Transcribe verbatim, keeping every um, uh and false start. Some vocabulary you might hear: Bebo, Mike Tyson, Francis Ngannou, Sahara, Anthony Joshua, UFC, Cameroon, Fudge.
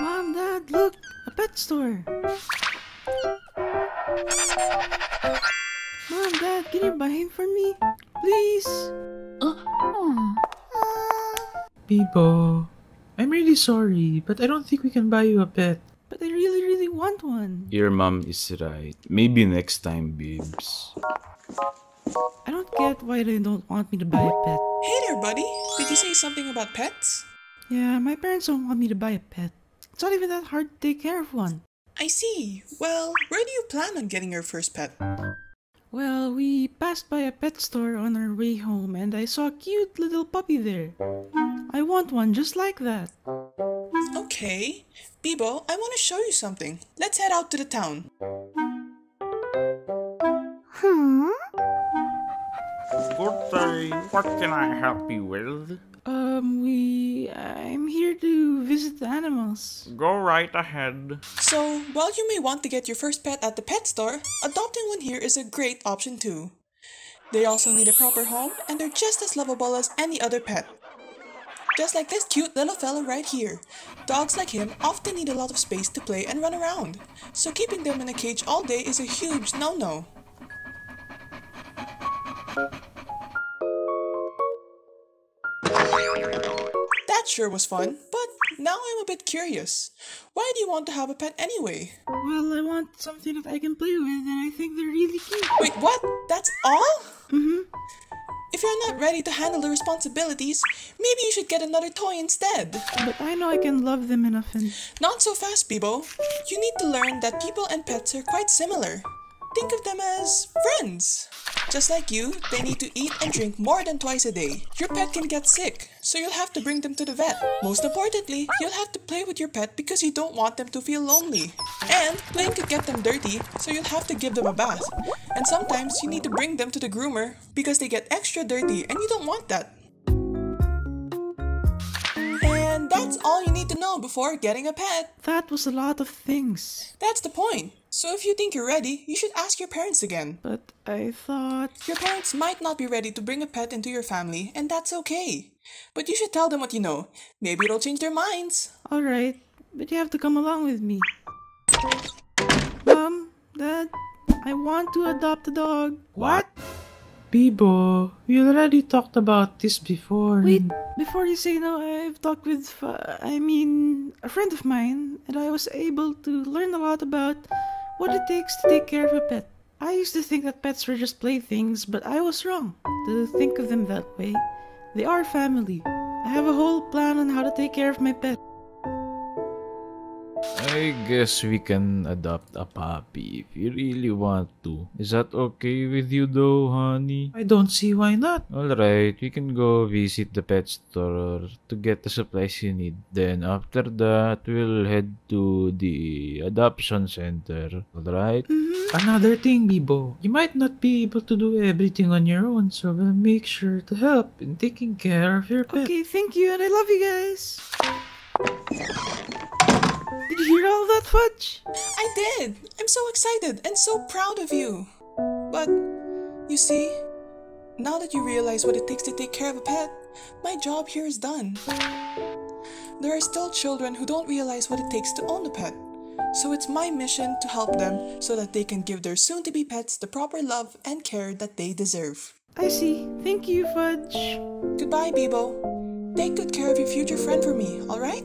Mom, Dad, look! A pet store! Mom, Dad, can you buy him for me? Please! Bebo, I'm really sorry, but I don't think we can buy you a pet. But I really, really want one. Your mom is right. Maybe next time, Bibs. I don't get why they don't want me to buy a pet. Hey there, buddy. Did you say something about pets? Yeah, my parents don't want me to buy a pet. It's not even that hard to take care of one. I see. Well, where do you plan on getting your first pet? Well, we passed by a pet store on our way home and I saw a cute little puppy there. I want one just like that. Okay. Bebo, I want to show you something. Let's head out to the town. Hmm? Good day. What can I help you with? Um, we... I'm here to visit the animals. Go right ahead. So, while you may want to get your first pet at the pet store, adopting one here is a great option too. They also need a proper home, and they're just as lovable as any other pet. Just like this cute little fella right here. Dogs like him often need a lot of space to play and run around, so keeping them in a cage all day is a huge no-no. That sure was fun, but now I'm a bit curious. Why do you want to have a pet anyway? Well, I want something that I can play with and I think they're really cute. Wait, what? That's all? Mm-hmm. If you're not ready to handle the responsibilities, maybe you should get another toy instead. But I know I can love them enough and... Not so fast, Bebo. You need to learn that people and pets are quite similar. Think of them as friends. Just like you, they need to eat and drink more than twice a day. Your pet can get sick, so you'll have to bring them to the vet. Most importantly, you'll have to play with your pet because you don't want them to feel lonely. And playing could get them dirty, so you'll have to give them a bath. And sometimes you need to bring them to the groomer because they get extra dirty and you don't want that. And that's all you need to know before getting a pet. That was a lot of things. That's the point. So if you think you're ready, you should ask your parents again. But I thought... Your parents might not be ready to bring a pet into your family, and that's okay. But you should tell them what you know. Maybe it'll change their minds. Alright, but you have to come along with me. Mom, Dad, I want to adopt a dog. What? Bebo, we already talked about this before. Wait, before you say no, I've talked with, uh, I mean, a friend of mine, and I was able to learn a lot about... what it takes to take care of a pet. I used to think that pets were just playthings, but I was wrong to think of them that way. They are family. I have a whole plan on how to take care of my pet. I guess we can adopt a puppy if you really want to. Is that okay with you though, honey? I don't see why not. Alright, we can go visit the pet store to get the supplies you need. Then after that, we'll head to the adoption center. Alright? Mm-hmm. Another thing, Bebo. You might not be able to do everything on your own, so we'll make sure to help in taking care of your pet. Okay, thank you and I love you guys. Did you hear all that, Fudge? I did! I'm so excited and so proud of you! But, you see, now that you realize what it takes to take care of a pet, my job here is done. There are still children who don't realize what it takes to own a pet. So it's my mission to help them so that they can give their soon-to-be pets the proper love and care that they deserve. I see. Thank you, Fudge. Goodbye, Bebo. Take good care of your future friend for me, alright?